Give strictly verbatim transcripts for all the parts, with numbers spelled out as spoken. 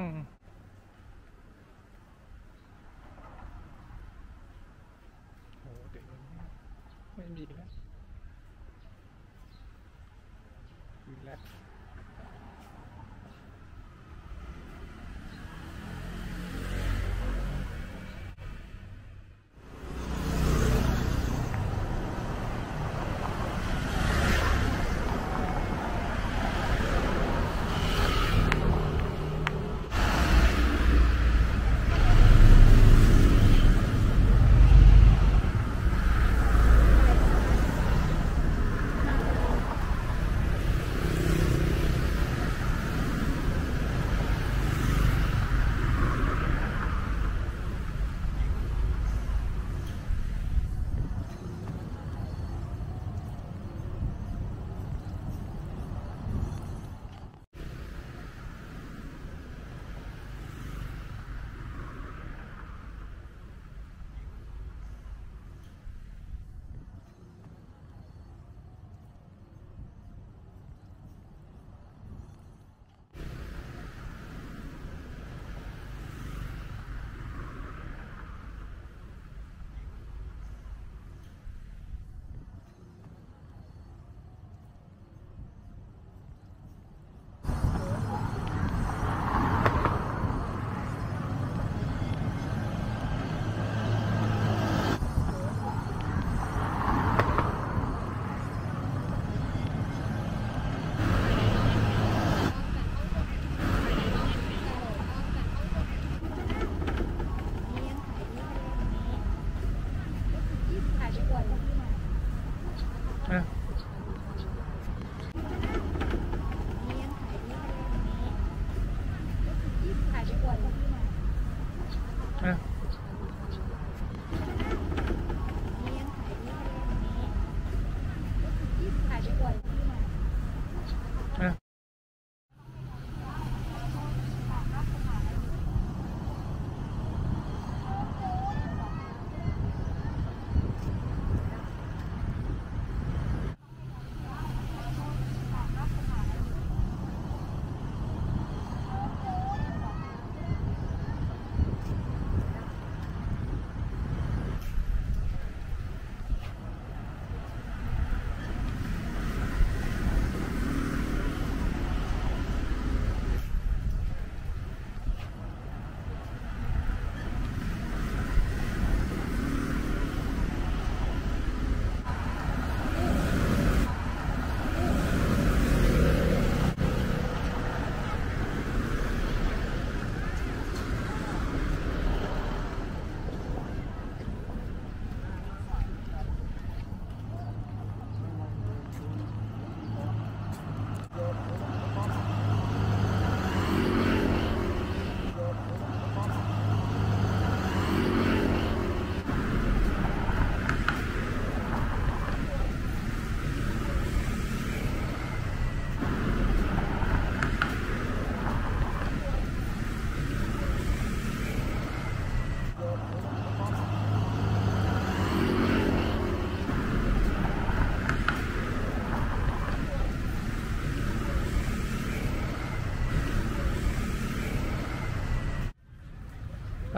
อืมโอ้เดี๋ยวไม่มีแล้วมีแล้ว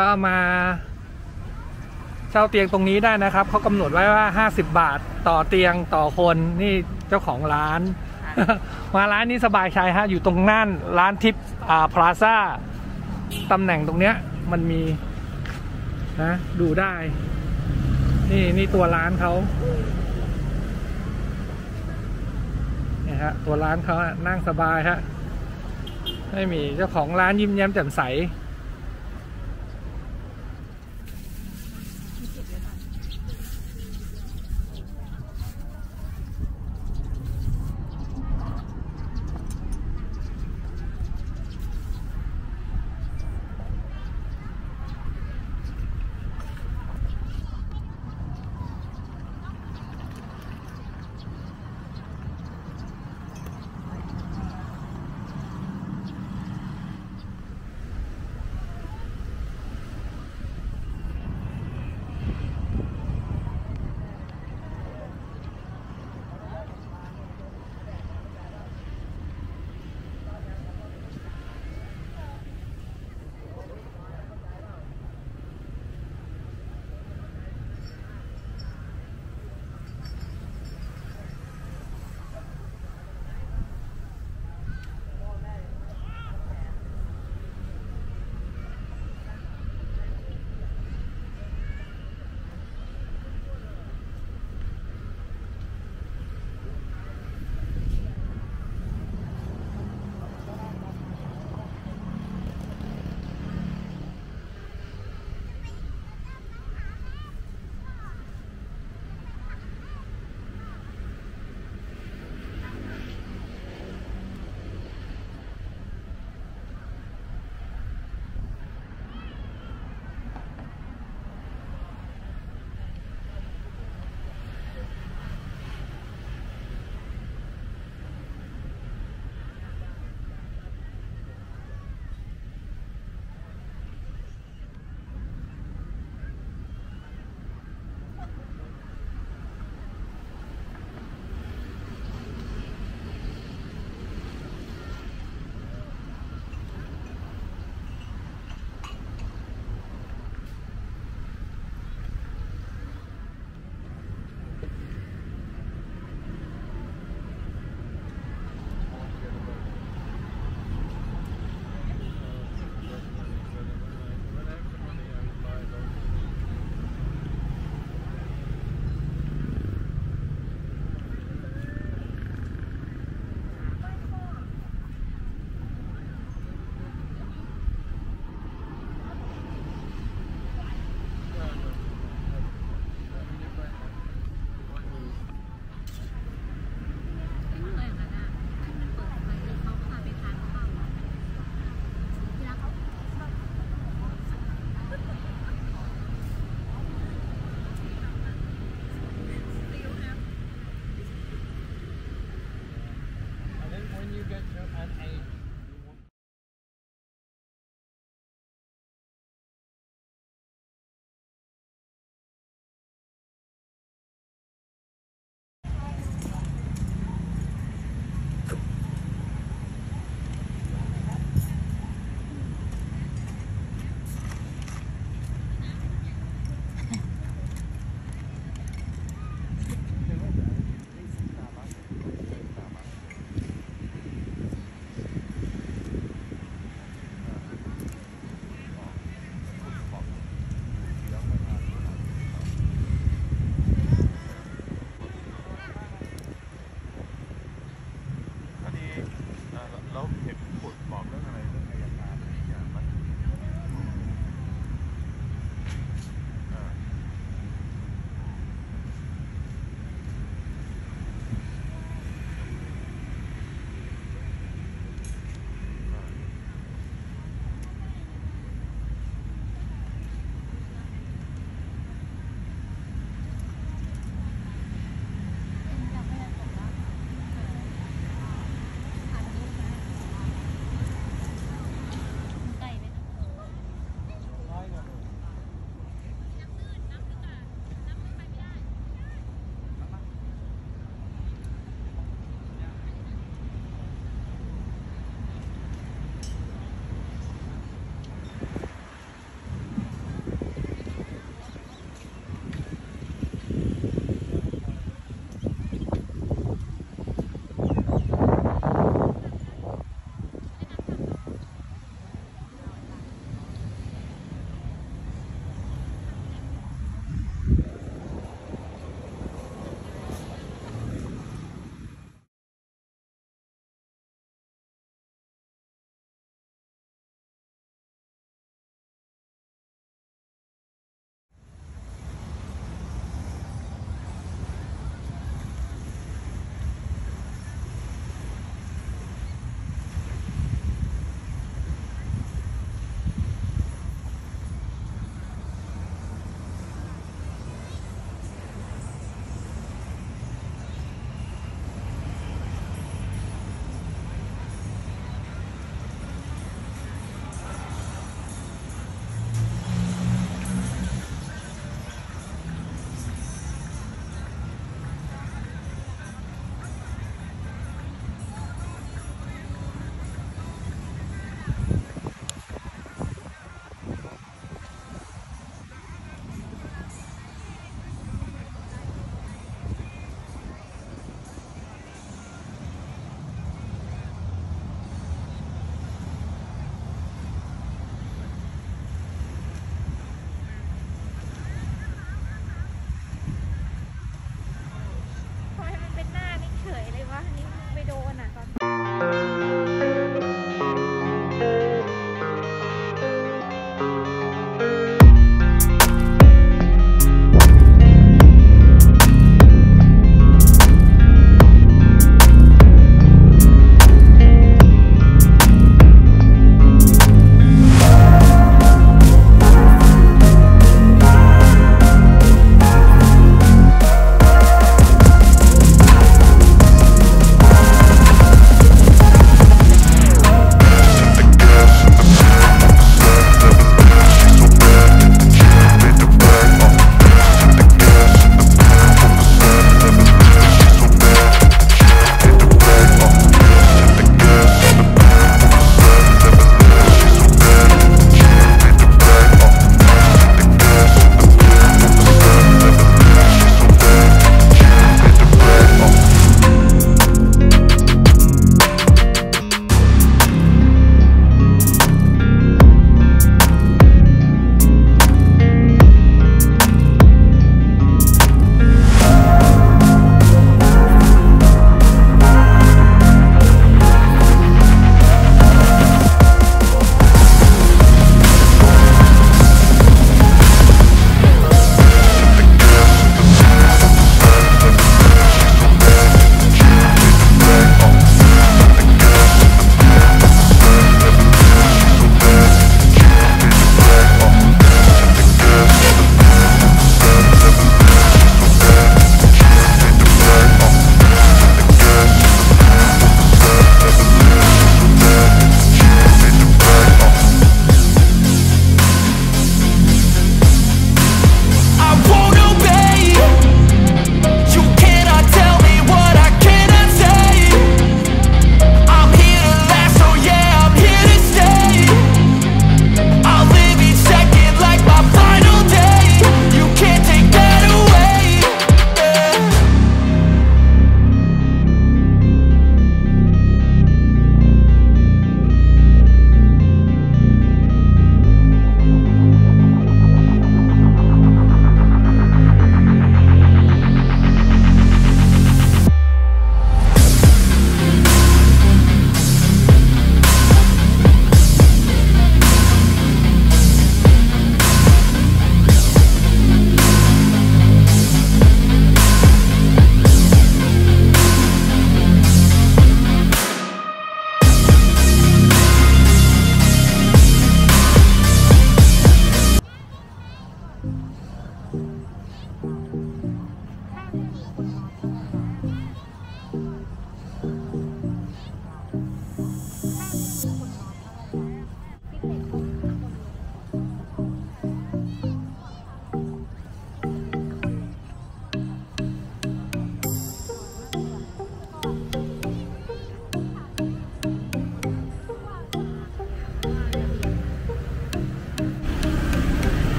ก็มาเช่าเตียงตรงนี้ได้นะครับเขากำหนดไว้ว่าห้าสิบบาทต่อเตียงต่อคนนี่เจ้าของร้าน มาร้านนี้สบายใจฮะอยู่ตรงนั่นร้านทิปอ่าพลาซ่าตำแหน่งตรงเนี้ยมันมีนะดูได้นี่นี่ตัวร้านเขาเนี่ยฮะตัวร้านเขานั่งสบายฮะไม่มีเจ้าของร้านยิ้มแย้มแจ่มใส